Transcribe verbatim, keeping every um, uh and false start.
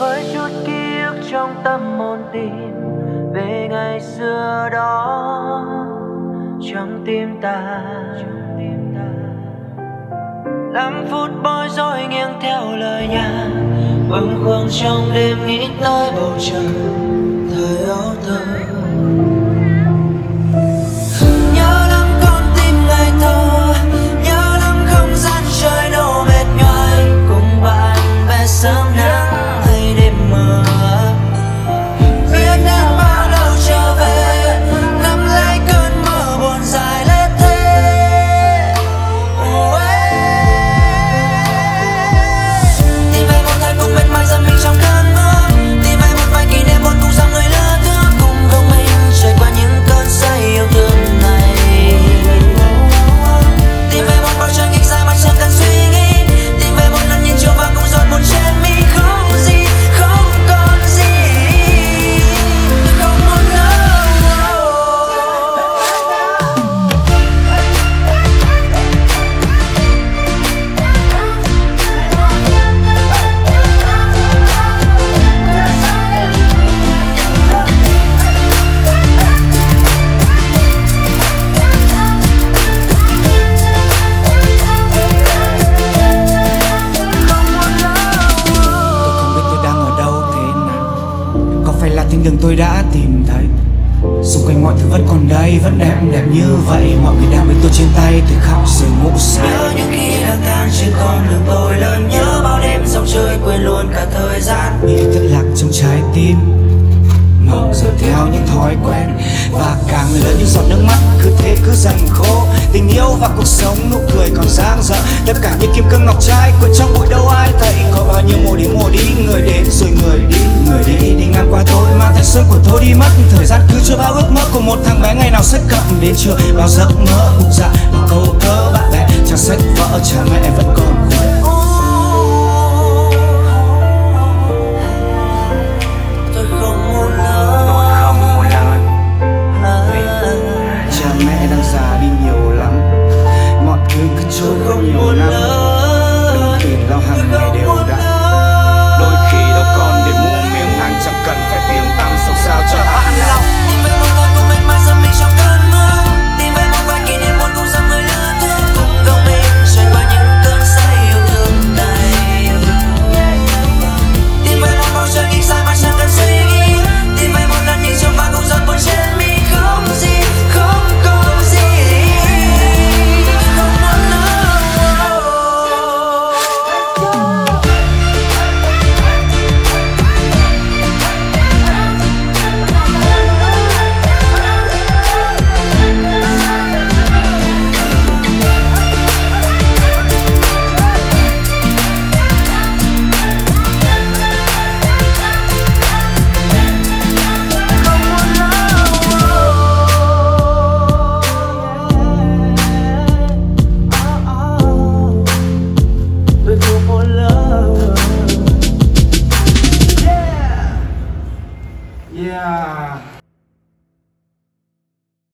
với chút ký ức trong tâm hồn tìm về ngày xưa đó trong tim ta. Năm phút bối rối nghiêng theo lời nhạc, bâng khuâng trong đêm nghĩ tới bầu trời thời ấu thơ. Nhớ lắm con tim ngày thơ, nhớ lắm không gian trời đâu mệt nhoài cùng bạn bè sớm nắng. Nhưng tôi đã tìm thấy xung quanh mọi thứ vẫn còn đây, vẫn đẹp đẹp như vậy. Mọi người đang với tôi trên tay, tôi khóc rồi ngủ say. Nhớ những khi lang thang trên con đường tôi lớn, nhớ bao đêm dòng chơi quên luôn cả thời gian. Những thất lạc trong trái tim mong rồi theo những thói quen, và càng lớn những giọt nước mắt cứ thế cứ dần khô. Tình yêu và cuộc sống nụ cười còn dang dở, tất cả những kim cương ngọc trai của trong